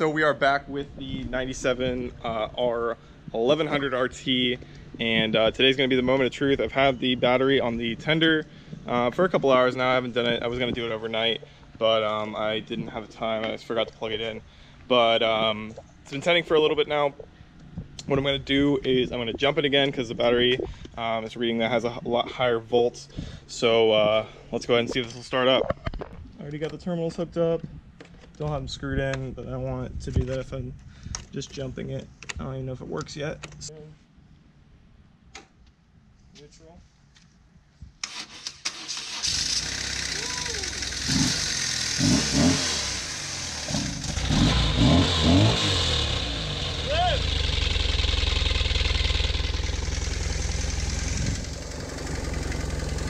so we are back with the 97R1100RT, and today's going to be the moment of truth. I've had the battery on the tender for a couple hours now. I haven't done it. I was going to do it overnight, but I didn't have the time. I just forgot to plug it in, but it's been tending for a little bit now. What I'm going to do is I'm going to jump it again because the battery is reading that has a lot higher volts. So let's go ahead and see if this will start up. I already got the terminals hooked up. Don't have them screwed in, but I want it to do that if I'm just jumping it. I don't even know if it works yet. Neutral.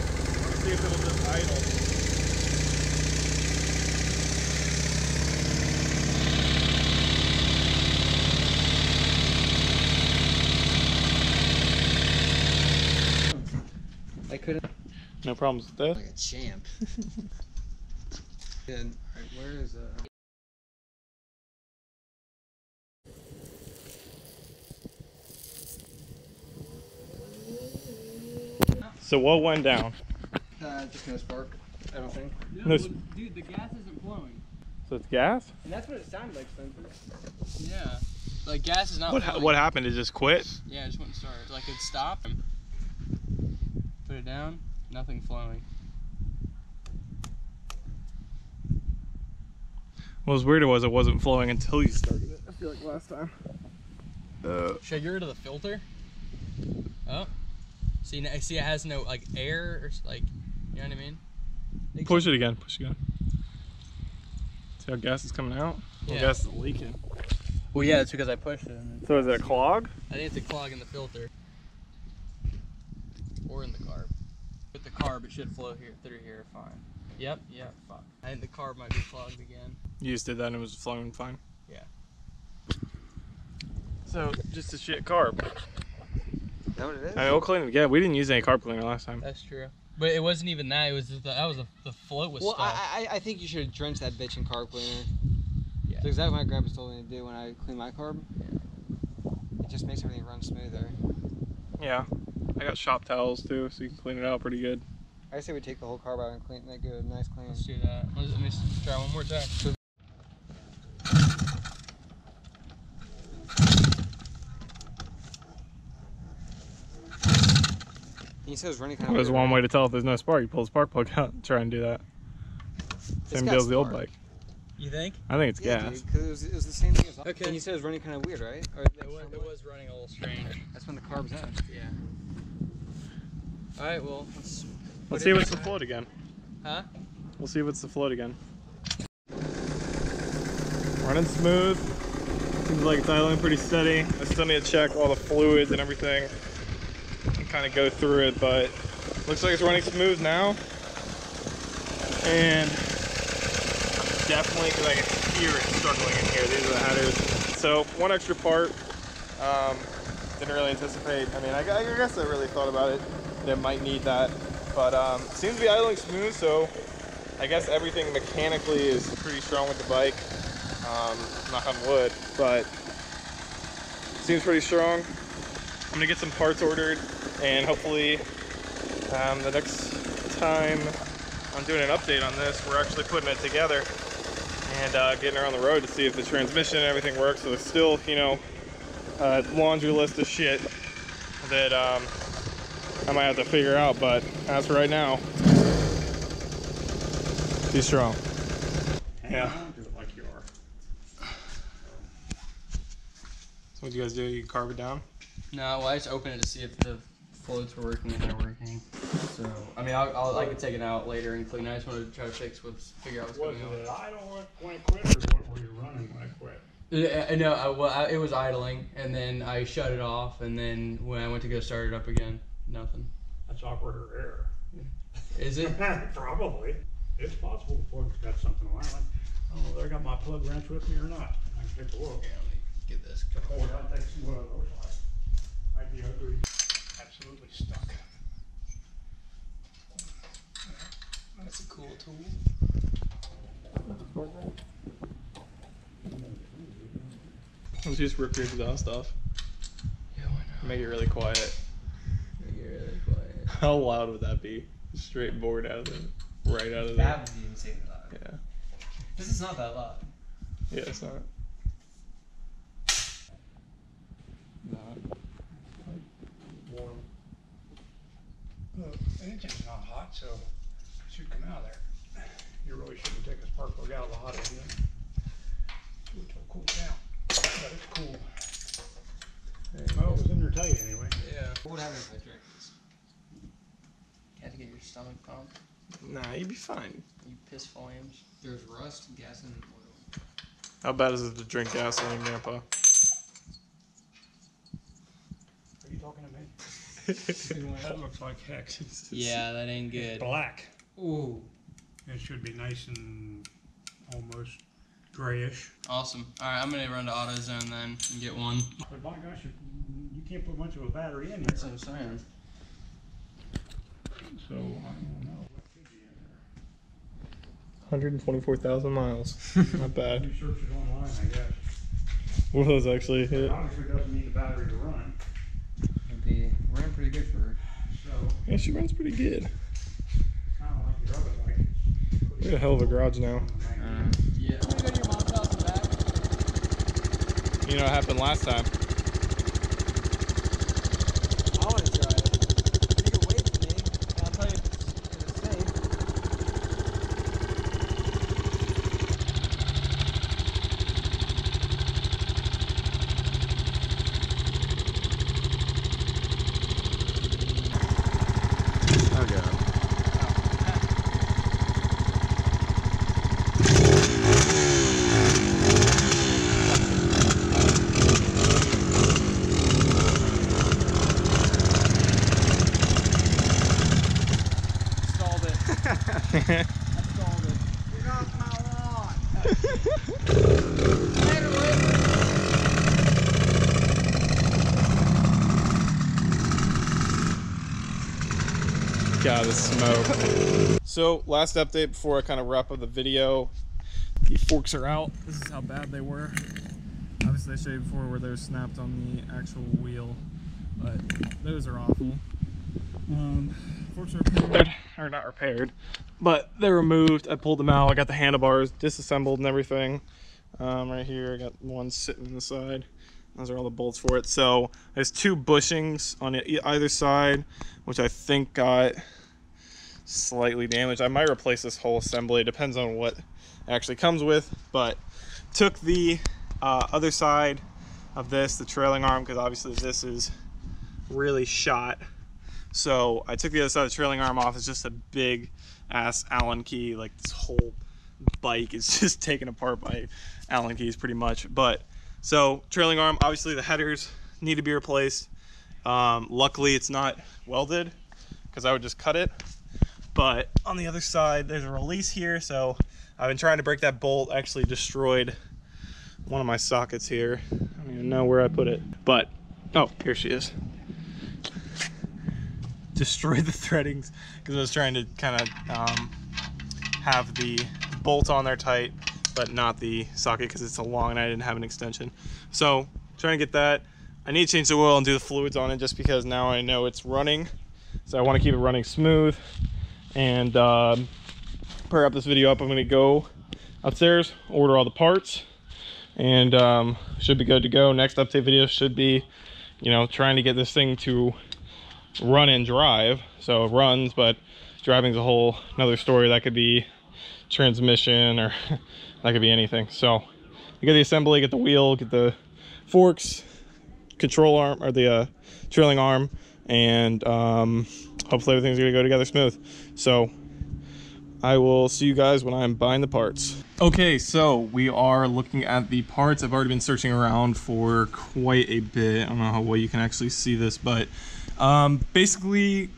See if it'll just idle. I couldn't. No problems with that. Like a champ. Then where is it? So what went down? Just no spark, I don't think. No, well, dude, the gas isn't blowing. So it's gas? And that's what it sounded like, Spencer. Yeah. Like, gas is not blowing. What happened? It just quit? Yeah, it just wouldn't start. Like, it stopped. Put it down, nothing flowing. What was weird was it wasn't flowing until you started it. I feel like last time. Should I get rid of the filter? Oh. See, it has no, like, air or, like... You know what I mean? Push it again. Push it again. See how gas is coming out? Yeah. Well, gas is leaking. Well, yeah, that's because I pushed it. So is it a clog? I think it's a clog in the filter. Or in the carb. With the carb, it should flow here through here fine. Yep, yep, fuck. I think the carb might be clogged again. You just did that and it was flowing fine? Yeah. So, just a shit carb. Is that what it is? I mean, we'll clean it again. We didn't use any carb cleaner last time. That's true. But it wasn't even that. It was just the float was stuck. Well, I think you should have drenched that bitch in carb cleaner. Yeah. That's exactly what my grandpa told me to do when I clean my carb. Yeah. It just makes everything run smoother. Yeah. I got shop towels too, so you can clean it out pretty good. I say we take the whole carb out and clean it, good, nice clean. Let's do that. Let me try one more time. He says running kind of there's one way to tell if there's no spark. You pull the spark plug out and try and do that. Same deal as the old bike. You think? I think it's gas. Dude, it was the same thing as okay. And you said it was running kind of weird, right? Or it was running a little strange. That's when the carb's out. Yeah. All right, well, let's see if it's the float again. Huh? We'll see if it's the float again. Running smooth. Seems like it's idling pretty steady. I still need to check all the fluids and everything. Kind of go through it, but looks like it's running smooth now, and definitely because I can hear it struggling in here. These are the headers. So one extra part, didn't really anticipate. I mean, I guess I really thought about it that might need that, but seems to be idling smooth, so I guess everything mechanically is pretty strong with the bike, knock on wood, but seems pretty strong. I'm gonna get some parts ordered, and hopefully the next time I'm doing an update on this, we're actually putting it together and getting her on the road to see if the transmission and everything works. So there's still, you know, a laundry list of shit that I might have to figure out, but as for right now, she's strong. Yeah. Do it like you are. So what do you guys do? You carve it down? No, well, I just opened it to see if the floats were working and they're working. So, I mean, I could take it out later and clean. I just wanted to try to figure out what's going on. Was it idle when it quit, or what were you running when it quit? No, it was idling, and then I shut it off, and then when I went to go start it up again, nothing. That's operator error. Is it? Probably. It's possible the plug's got something on it. I don't know whether I got my plug wrench with me or not. I can take a look. Yeah, let me get this. Oh, I'll take some of those. I'd be absolutely stuck. That's a cool tool. Let's just rip your exhaust off. Yeah, why not? Make it really quiet. Make it really quiet. How loud would that be? Straight bored out of the right out of there. That would be insanely loud. Yeah. This is not that loud. Yeah, it's not. Not like warm. Well, the engine's not hot, so it should come out of there. You really shouldn't take a spark plug out of the hot engine. It will cool down. But it's cool. Well, it was in there tight anyway. Yeah. What would happen if I drank this? You had to get your stomach pumped. Nah, you'd be fine. You piss flames. There's rust, gasoline, and oil. How bad is it to drink gasoline, Grandpa? Are you talking to me? That looks like heck. Yeah, that ain't good. It's black. Ooh. It should be nice and almost grayish. Awesome. All right, I'm gonna run to AutoZone then and get one. But my gosh, you can't put much of a battery in here. That's what I'm saying. So I don't know. 124,000 miles. Not bad. You search it online, I guess. Well, those actually hit. It obviously doesn't need a battery to run. It'd be ran pretty good for her. So yeah, she runs pretty good. Kind of like your other bike. We got a hell of a garage now. Yeah. Can we go to your mom's house and back? You know what happened last time. I want to try it. You can wait for me, and I'll tell you. God, the smoke. So, last update before I kind of wrap up the video. The forks are out. This is how bad they were. Obviously, I showed you before where they were snapped on the actual wheel, but those are awful. Forks are repaired, or not repaired, but they're removed. I pulled them out. I got the handlebars disassembled and everything. Right here, I got one sitting on the side. Those are all the bolts for it. So there's two bushings on either side, which I think got slightly damaged. I might replace this whole assembly. It depends on what it actually comes with. But took the other side of this, the trailing arm, because obviously this is really shot. So I took the other side of the trailing arm off. It's just a big ass Allen key. Like this whole bike is just taken apart by Allen keys pretty much. But so trailing arm, obviously the headers need to be replaced. Luckily it's not welded because I would just cut it. But on the other side, there's a release here. So I've been trying to break that bolt. Actually destroyed one of my sockets here. I don't even know where I put it, but oh, here she is. Destroyed the threadings because I was trying to kind of have the bolt on there tight, but not the socket because it's so long and I didn't have an extension. So trying to get that. I need to change the oil and do the fluids on it just because now I know it's running. So I want to keep it running smooth and wrap this video up. I'm going to go upstairs, order all the parts, and should be good to go. Next update video should be, you know, trying to get this thing to run and drive. So it runs, but driving's a whole another story. That could be transmission or that could be anything. So you get the assembly, get the wheel, get the forks, control arm, or the trailing arm, and hopefully everything's gonna go together smooth. So I will see you guys when I'm buying the parts. Okay, so we are looking at the parts. I've already been searching around for quite a bit. I don't know how well you can actually see this, but basically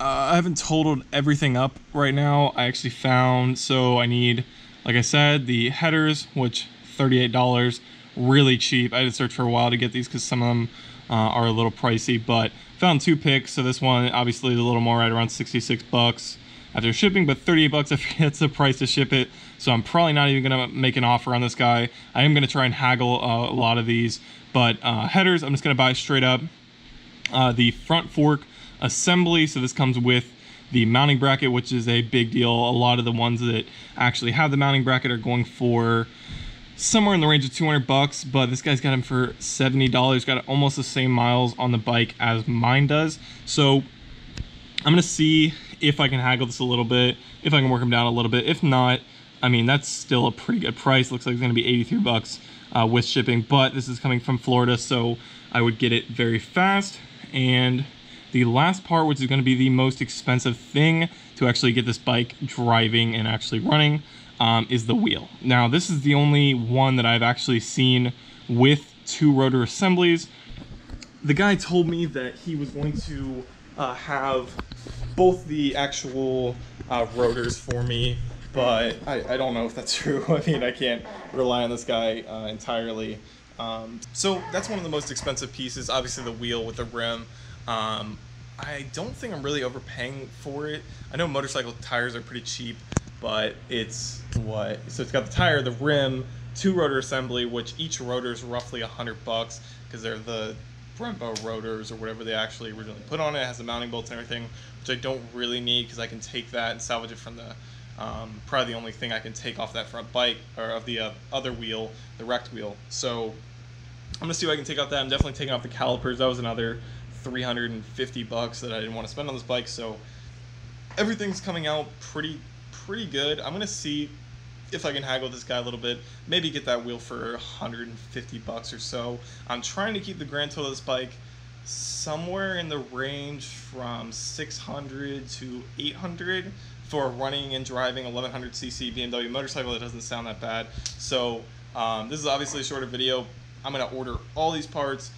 I haven't totaled everything up right now. I actually found, so I need, like I said, the headers, which $38, really cheap. I had to search for a while to get these because some of them are a little pricey, but found two picks. So this one, obviously, is a little more, right around $66. after shipping, but 38 bucks, I forget that's the price to ship it. So I'm probably not even gonna make an offer on this guy. I am gonna try and haggle a lot of these, but headers, I'm just gonna buy straight up. The front fork assembly, so this comes with the mounting bracket, which is a big deal. A lot of the ones that actually have the mounting bracket are going for somewhere in the range of 200 bucks, but this guy's got him for $70. Got almost the same miles on the bike as mine does. So I'm gonna see if I can haggle this a little bit, if I can work him down a little bit. If not, I mean, that's still a pretty good price. Looks like it's gonna be 83 bucks with shipping, but this is coming from Florida, so I would get it very fast. And the last part, which is going to be the most expensive thing to actually get this bike driving and actually running, is the wheel. Now, this is the only one that I've actually seen with two rotor assemblies. The guy told me that he was going to have both the actual rotors for me, but I don't know if that's true. I mean, I can't rely on this guy entirely. So that's one of the most expensive pieces, obviously the wheel with the rim. I don't think I'm really overpaying for it. I know motorcycle tires are pretty cheap, but it's what? So it's got the tire, the rim, two rotor assembly, which each rotor is roughly 100 bucks because they're the Brembo rotors or whatever they actually originally put on it. It has the mounting bolts and everything, which I don't really need because I can take that and salvage it from the, probably the only thing I can take off that front bike or of the other wheel, the wrecked wheel. So I'm gonna see what I can take off that. I'm definitely taking off the calipers. That was another 350 bucks that I didn't want to spend on this bike. So everything's coming out pretty good. I'm gonna see if I can haggle this guy a little bit, maybe get that wheel for 150 bucks or so. I'm trying to keep the grand total of this bike somewhere in the range from 600 to 800 for running and driving 1100 cc BMW motorcycle. That doesn't sound that bad. So this is obviously a shorter video. I'm gonna order all these parts.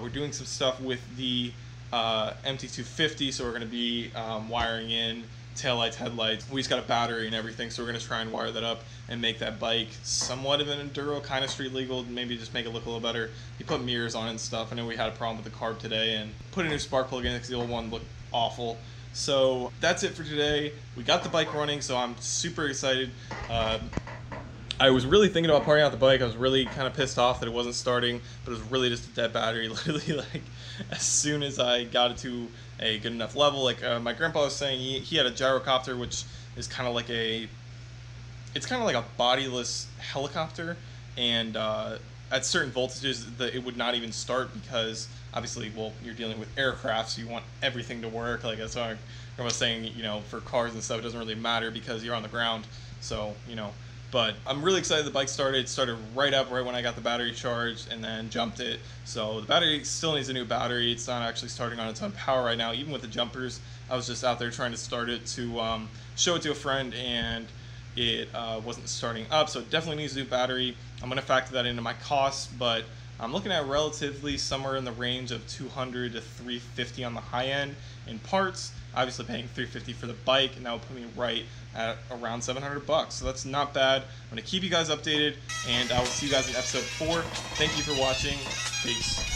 We're doing some stuff with the MT250, so we're going to be wiring in taillights, headlights. We just got a battery and everything, so we're going to try and wire that up and make that bike somewhat of an enduro, kind of street legal, maybe just make it look a little better. You put mirrors on it and stuff. I know we had a problem with the carb today and put a new spark plug in because the old one looked awful. So that's it for today. We got the bike running, so I'm super excited. I was really thinking about parting out the bike. I was really kind of pissed off that it wasn't starting, but it was really just a dead battery. Literally, like, as soon as I got it to a good enough level, like my grandpa was saying, he had a gyrocopter, which is kind of like a, it's kind of like a bodiless helicopter, and at certain voltages, it would not even start because obviously, well, you're dealing with aircraft, so you want everything to work. Like that's what I was saying, you know, for cars and stuff, it doesn't really matter because you're on the ground, so you know. But I'm really excited the bike started. It started right up right when I got the battery charged and then jumped it. So the battery still needs a new battery. It's not actually starting on its own power right now. Even with the jumpers, I was just out there trying to start it to show it to a friend, and it wasn't starting up. So it definitely needs a new battery. I'm going to factor that into my costs, but I'm looking at relatively somewhere in the range of 200 to 350 on the high end in parts. Obviously paying 350 for the bike, and that would put me right at around 700 bucks. So that's not bad. I'm going to keep you guys updated, and I will see you guys in episode 4. Thank you for watching. Peace.